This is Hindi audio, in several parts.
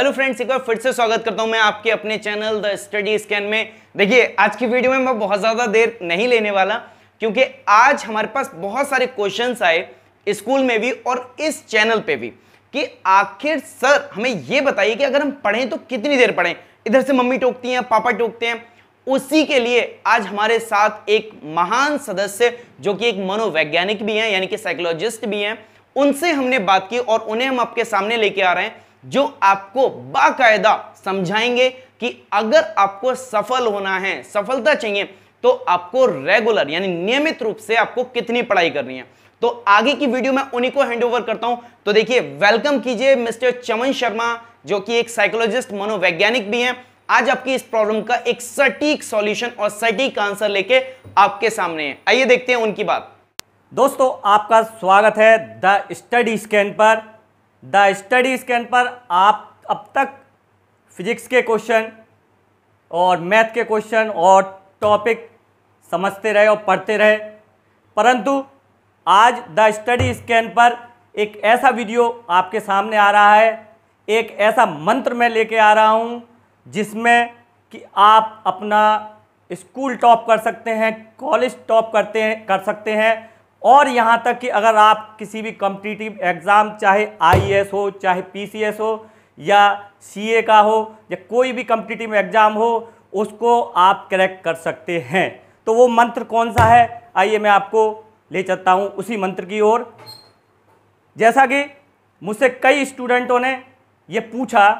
हेलो फ्रेंड्स, एक बार फिर से स्वागत करता हूं मैं आपके अपने चैनल द स्टडी स्कैन में। देखिए, आज की वीडियो में मैं बहुत ज़्यादा देर नहीं लेने वाला, क्योंकि आज हमारे पास बहुत सारे क्वेश्चंस आए स्कूल में भी और इस चैनल पे भी कि आखिर सर हमें ये बताइए कि अगर हम पढ़ें तो कितनी देर पढ़ें। इधर से मम्मी टोकती हैं, पापा टोकते हैं। उसी के लिए आज हमारे साथ एक महान सदस्य जो कि एक मनोवैज्ञानिक भी हैं, यानी कि साइकोलॉजिस्ट भी हैं, उनसे हमने बात की और उन्हें हम आपके सामने लेके आ रहे हैं, जो आपको बाकायदा समझाएंगे कि अगर आपको सफल होना है, सफलता चाहिए, तो आपको रेगुलर यानी नियमित रूप से आपको कितनी पढ़ाई करनी है। तो आगे की वीडियो में उन्हीं को हैंड ओवर करता हूं। तो देखिए, वेलकम कीजिए मिस्टर चमन शर्मा, जो कि एक साइकोलॉजिस्ट मनोवैज्ञानिक भी हैं। आज आपकी इस प्रॉब्लम का एक सटीक सॉल्यूशन और सटीक आंसर लेके आपके सामने है। आइए देखते हैं उनकी बात। दोस्तों, आपका स्वागत है द स्टडी स्कैन पर। द स्टडी स्कैन पर आप अब तक फिजिक्स के क्वेश्चन और मैथ के क्वेश्चन और टॉपिक समझते रहे और पढ़ते रहे, परंतु आज द स्टडी स्कैन पर एक ऐसा वीडियो आपके सामने आ रहा है, एक ऐसा मंत्र मैं लेके आ रहा हूँ जिसमें कि आप अपना स्कूल टॉप कर सकते हैं, कॉलेज टॉप कर सकते हैं और यहाँ तक कि अगर आप किसी भी कॉम्पिटिटिव एग्ज़ाम, चाहे आईएएस हो, चाहे पीसीएस हो या सीए का हो, या कोई भी कॉम्पिटिटिव एग्ज़ाम हो, उसको आप क्रैक कर सकते हैं। तो वो मंत्र कौन सा है, आइए मैं आपको ले चलता हूँ उसी मंत्र की ओर। जैसा कि मुझसे कई स्टूडेंटों ने ये पूछा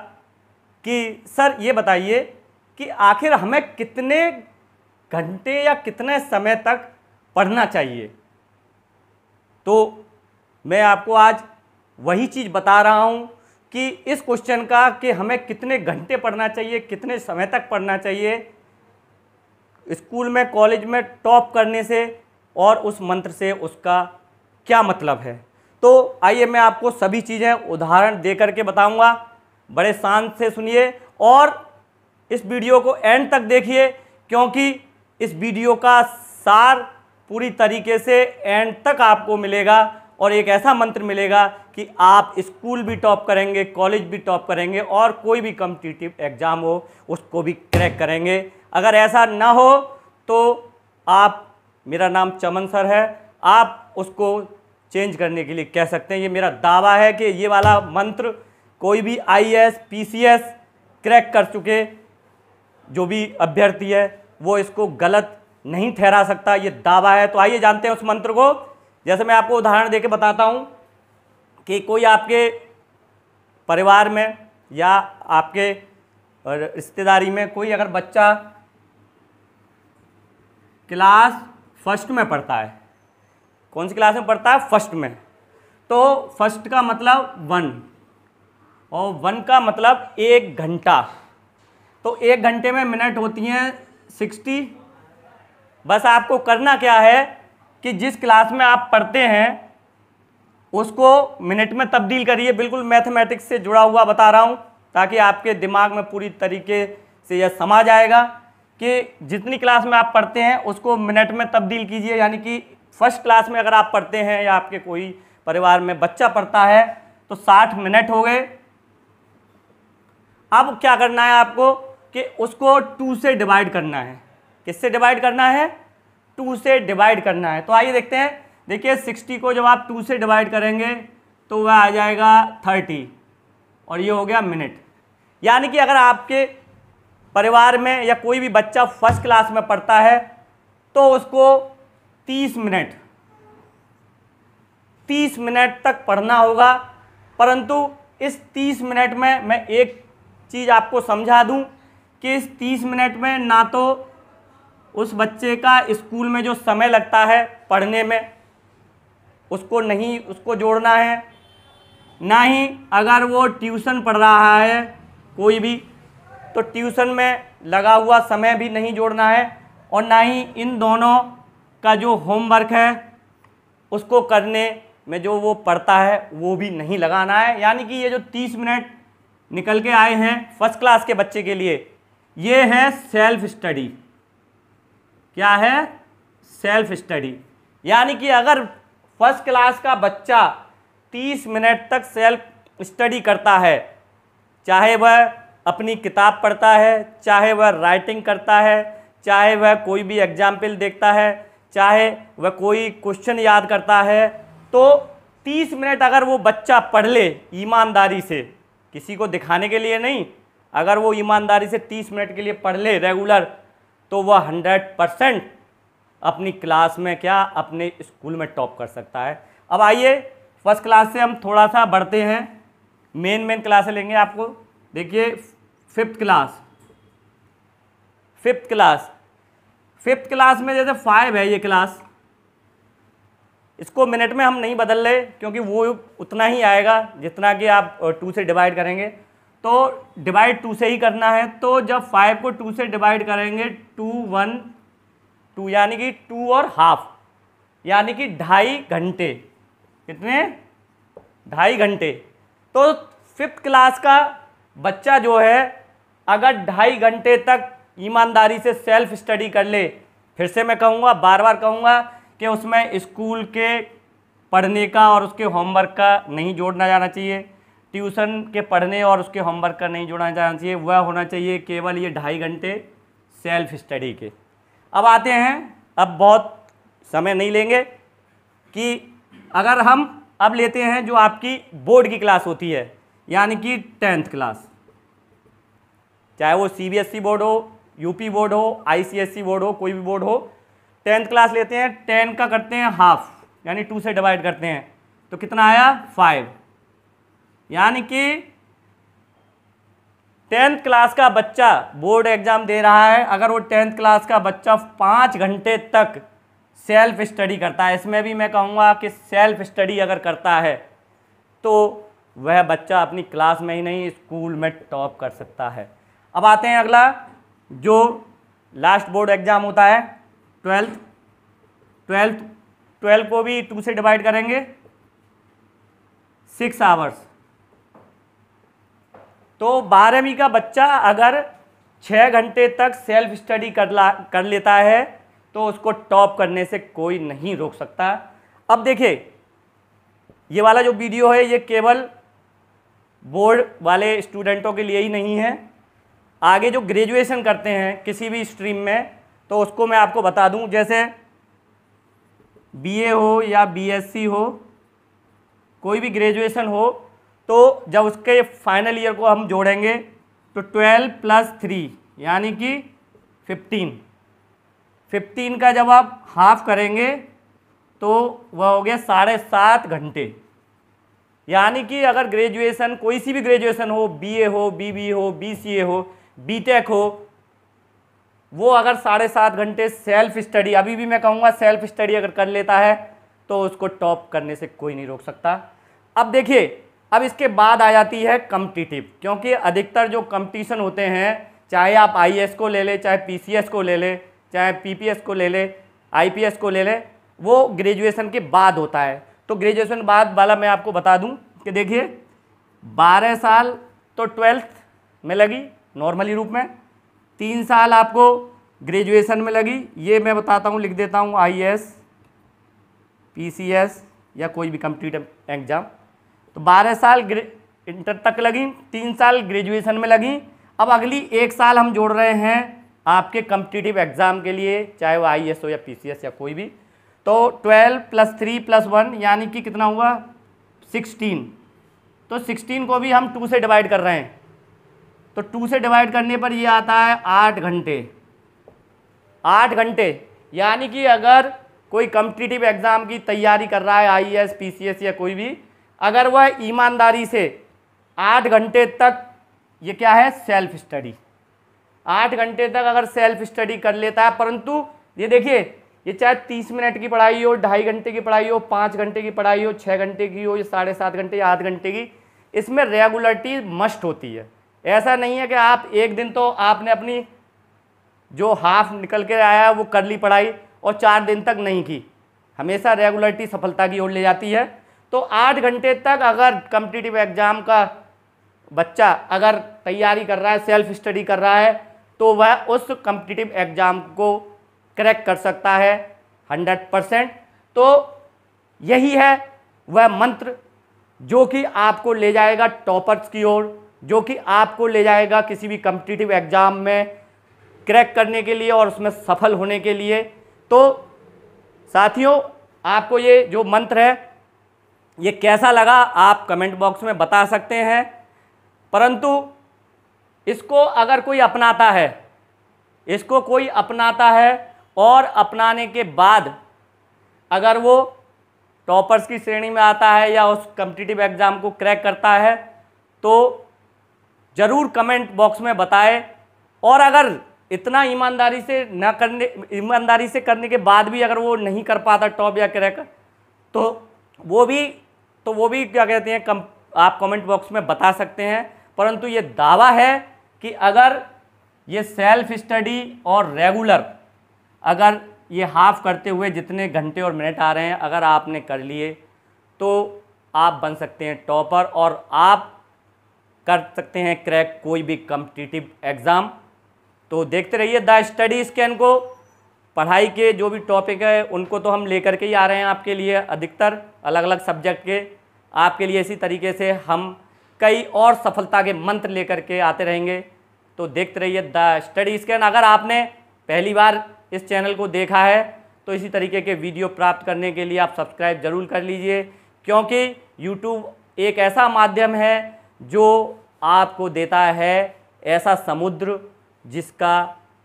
कि सर ये बताइए कि आखिर हमें कितने घंटे या कितने समय तक पढ़ना चाहिए। तो मैं आपको आज वही चीज़ बता रहा हूँ कि इस क्वेश्चन का कि हमें कितने घंटे पढ़ना चाहिए, कितने समय तक पढ़ना चाहिए स्कूल में, कॉलेज में टॉप करने से, और उस मंत्र से उसका क्या मतलब है। तो आइए मैं आपको सभी चीज़ें उदाहरण दे करके बताऊँगा। बड़े शान से सुनिए और इस वीडियो को एंड तक देखिए, क्योंकि इस वीडियो का सार पूरी तरीके से एंड तक आपको मिलेगा और एक ऐसा मंत्र मिलेगा कि आप स्कूल भी टॉप करेंगे, कॉलेज भी टॉप करेंगे और कोई भी कॉम्पिटिटिव एग्ज़ाम हो उसको भी क्रैक करेंगे। अगर ऐसा ना हो तो आप, मेरा नाम चमन सर है, आप उसको चेंज करने के लिए कह सकते हैं। ये मेरा दावा है कि ये वाला मंत्र कोई भी आईएएस, पीसीएस क्रैक कर चुके जो भी अभ्यर्थी है वो इसको गलत नहीं ठहरा सकता, ये दावा है। तो आइए जानते हैं उस मंत्र को। जैसे मैं आपको उदाहरण देके बताता हूँ कि कोई आपके परिवार में या आपके रिश्तेदारी में कोई अगर बच्चा क्लास फर्स्ट में पढ़ता है, कौन सी क्लास में पढ़ता है? फर्स्ट में। तो फर्स्ट का मतलब वन और वन का मतलब एक घंटा। तो एक घंटे में मिनट होती हैं 60। बस आपको करना क्या है कि जिस क्लास में आप पढ़ते हैं उसको मिनट में तब्दील करिए। बिल्कुल मैथमेटिक्स से जुड़ा हुआ बता रहा हूँ, ताकि आपके दिमाग में पूरी तरीके से यह समझ आएगा कि जितनी क्लास में आप पढ़ते हैं उसको मिनट में तब्दील कीजिए। यानी कि फर्स्ट क्लास में अगर आप पढ़ते हैं या आपके कोई परिवार में बच्चा पढ़ता है तो 60 मिनट हो गए। अब क्या करना है आपको कि उसको 2 से डिवाइड करना है। किससे डिवाइड करना है? 2 से डिवाइड करना है। तो आइए देखते हैं। देखिए, 60 को जब आप 2 से डिवाइड करेंगे तो वह आ जाएगा 30 और ये हो गया मिनट। यानी कि अगर आपके परिवार में या कोई भी बच्चा फर्स्ट क्लास में पढ़ता है तो उसको 30 मिनट तक पढ़ना होगा। परंतु इस 30 मिनट में मैं एक चीज़ आपको समझा दूं कि इस 30 मिनट में ना तो उस बच्चे का स्कूल में जो समय लगता है पढ़ने में उसको नहीं, उसको जोड़ना है, ना ही अगर वो ट्यूशन पढ़ रहा है कोई भी तो ट्यूशन में लगा हुआ समय भी नहीं जोड़ना है, और ना ही इन दोनों का जो होमवर्क है उसको करने में जो वो पढ़ता है वो भी नहीं लगाना है। यानी कि ये जो 30 मिनट निकल के आए हैं फर्स्ट क्लास के बच्चे के लिए, ये है सेल्फ स्टडी। क्या है? Self study. यानी कि अगर फर्स्ट क्लास का बच्चा 30 मिनट तक सेल्फ स्टडी करता है चाहे वह अपनी किताब पढ़ता है, चाहे वह राइटिंग करता है, चाहे वह कोई भी एग्जाम्पल देखता है, चाहे वह कोई क्वेश्चन याद करता है, तो 30 मिनट अगर वो बच्चा पढ़ ले ईमानदारी से, किसी को दिखाने के लिए नहीं, अगर वो ईमानदारी से 30 मिनट के लिए पढ़ ले रेगुलर, तो वह 100% अपनी क्लास में क्या अपने स्कूल में टॉप कर सकता है। अब आइए फर्स्ट क्लास से हम थोड़ा सा बढ़ते हैं, मेन क्लासें लेंगे आपको। देखिए फिफ्थ क्लास में जैसे 5 है ये क्लास, इसको मिनट में हम नहीं बदल ले क्योंकि वो उतना ही आएगा जितना कि आप 2 से डिवाइड करेंगे, तो डिवाइड 2 से ही करना है। तो जब 5 को 2 से डिवाइड करेंगे 2 1 2 यानी कि 2 और हाफ यानी कि 2.5 घंटे, कितने 2.5 घंटे। तो फिफ्थ क्लास का बच्चा जो है अगर 2.5 घंटे तक ईमानदारी से सेल्फ स्टडी कर ले, फिर से मैं कहूँगा, बार कहूँगा कि उसमें स्कूल के पढ़ने का और उसके होमवर्क का नहीं जोड़ना जाना चाहिए, ट्यूशन के पढ़ने और उसके होमवर्क का नहीं जोड़ना जाना चाहिए, वह होना चाहिए केवल ये 2.5 घंटे सेल्फ स्टडी के। अब आते हैं, अब बहुत समय नहीं लेंगे, कि अगर हम अब लेते हैं जो आपकी बोर्ड की क्लास होती है यानी कि 10th क्लास, चाहे वो CBSE बोर्ड हो, UP बोर्ड हो, ICSE बोर्ड हो, कोई भी बोर्ड हो, 10th क्लास लेते हैं। 10 का करते हैं हाफ यानी 2 से डिवाइड करते हैं, तो कितना आया 5, यानी कि 10th क्लास का बच्चा बोर्ड एग्ज़ाम दे रहा है, अगर वो 10th क्लास का बच्चा 5 घंटे तक सेल्फ स्टडी करता है, इसमें भी मैं कहूँगा कि सेल्फ स्टडी अगर करता है तो वह बच्चा अपनी क्लास में ही नहीं स्कूल में टॉप कर सकता है। अब आते हैं अगला जो लास्ट बोर्ड एग्ज़ाम होता है 12th को भी 2 से डिवाइड करेंगे 6 आवर्स, तो 12वीं का बच्चा अगर 6 घंटे तक सेल्फ स्टडी कर लेता है तो उसको टॉप करने से कोई नहीं रोक सकता। अब देखिए ये वाला जो वीडियो है ये केवल बोर्ड वाले स्टूडेंटों के लिए ही नहीं है, आगे जो ग्रेजुएशन करते हैं किसी भी स्ट्रीम में, तो उसको मैं आपको बता दूं, जैसे BA हो या BSc हो, कोई भी ग्रेजुएशन हो, तो जब उसके फाइनल ईयर को हम जोड़ेंगे तो 12 + 3 यानी कि 15 का जब आप हाफ करेंगे तो वह हो गया 7.5 घंटे, यानी कि अगर ग्रेजुएशन कोई सी भी ग्रेजुएशन हो, BA हो, BB हो, BCA हो, BTech हो, वो अगर 7.5 घंटे सेल्फ स्टडी, अभी भी मैं कहूँगा सेल्फ स्टडी अगर कर लेता है तो उसको टॉप करने से कोई नहीं रोक सकता। अब देखिए अब इसके बाद आ जाती है कॉम्पिटिटिव, क्योंकि अधिकतर जो कॉम्पिटिशन होते हैं, चाहे आप IAS को ले लें, चाहे PCS को ले लें, चाहे PPS को ले लें, IPS को ले लें, वो ग्रेजुएशन के बाद होता है। तो ग्रेजुएशन बाद वाला मैं आपको बता दूं कि देखिए 12 साल तो 12th में लगी नॉर्मली रूप में, 3 साल आपको ग्रेजुएशन में लगी, ये मैं बताता हूँ, लिख देता हूँ IAS, PCS या कोई भी कॉम्पिटिटिव एग्ज़ाम, तो 12 साल इंटर तक लगी, 3 साल ग्रेजुएशन में लगी। अब अगली 1 साल हम जोड़ रहे हैं आपके कॉम्पिटिटिव एग्ज़ाम के लिए, चाहे वो IAS हो या PCS या कोई भी, तो 12 + 3 + 1 यानी कि कितना हुआ 16, तो 16 को भी हम 2 से डिवाइड कर रहे हैं, तो 2 से डिवाइड करने पर ये आता है 8 घंटे, यानी कि अगर कोई कॉम्पिटिटिव एग्ज़ाम की तैयारी कर रहा है IAS, PCS या कोई भी, अगर वह ईमानदारी से 8 घंटे तक, ये क्या है सेल्फ स्टडी, 8 घंटे तक अगर सेल्फ स्टडी कर लेता है, परंतु ये देखिए ये चाहे 30 मिनट की पढ़ाई हो, 2.5 घंटे की पढ़ाई हो, 5 घंटे की पढ़ाई हो, 6 घंटे की हो, ये 7.5 घंटे या 8 घंटे की, इसमें रेगुलरिटी मस्ट होती है। ऐसा नहीं है कि आप एक दिन तो आपने अपनी जो हाफ निकल के आया वो कर ली पढ़ाई और 4 दिन तक नहीं की, हमेशा रेगुलरिटी सफलता की ओर ले जाती है। तो 8 घंटे तक अगर कॉम्पिटिटिव एग्ज़ाम का बच्चा अगर तैयारी कर रहा है, सेल्फ स्टडी कर रहा है, तो वह उस कॉम्पिटिटिव एग्ज़ाम को क्रैक कर सकता है 100%। तो यही है वह मंत्र जो कि आपको ले जाएगा टॉपर्स की ओर, जो कि आपको ले जाएगा किसी भी कॉम्पिटिटिव एग्ज़ाम में क्रैक करने के लिए और उसमें सफल होने के लिए। तो साथियों, आपको ये जो मंत्र है ये कैसा लगा आप कमेंट बॉक्स में बता सकते हैं। परंतु इसको अगर कोई अपनाता है, इसको कोई अपनाता है और अपनाने के बाद अगर वो टॉपर्स की श्रेणी में आता है या उस कॉम्पिटिटिव एग्ज़ाम को क्रैक करता है तो ज़रूर कमेंट बॉक्स में बताएं। और अगर इतना ईमानदारी से करने के बाद भी अगर वो नहीं कर पाता टॉप या क्रैक तो वो भी क्या कहते हैं आप कमेंट बॉक्स में बता सकते हैं। परंतु ये दावा है कि अगर ये सेल्फ स्टडी और रेगुलर अगर ये हाफ करते हुए जितने घंटे और मिनट आ रहे हैं अगर आपने कर लिए तो आप बन सकते हैं टॉपर और आप कर सकते हैं क्रैक कोई भी कॉम्पिटिटिव एग्ज़ाम। तो देखते रहिए द स्टडी स्कैन को। पढ़ाई के जो भी टॉपिक है उनको तो हम लेकर के ही आ रहे हैं आपके लिए, अधिकतर अलग अलग सब्जेक्ट के आपके लिए। इसी तरीके से हम कई और सफलता के मंत्र लेकर के आते रहेंगे। तो देखते रहिए द स्टडी स्कैन। अगर आपने पहली बार इस चैनल को देखा है तो इसी तरीके के वीडियो प्राप्त करने के लिए आप सब्सक्राइब ज़रूर कर लीजिए, क्योंकि यूट्यूब एक ऐसा माध्यम है जो आपको देता है ऐसा समुद्र जिसका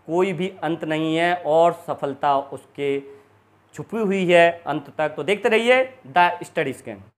कोई भी अंत नहीं है और सफलता उसके छुपी हुई है अंत तक। तो देखते रहिए द स्टडी स्कैन।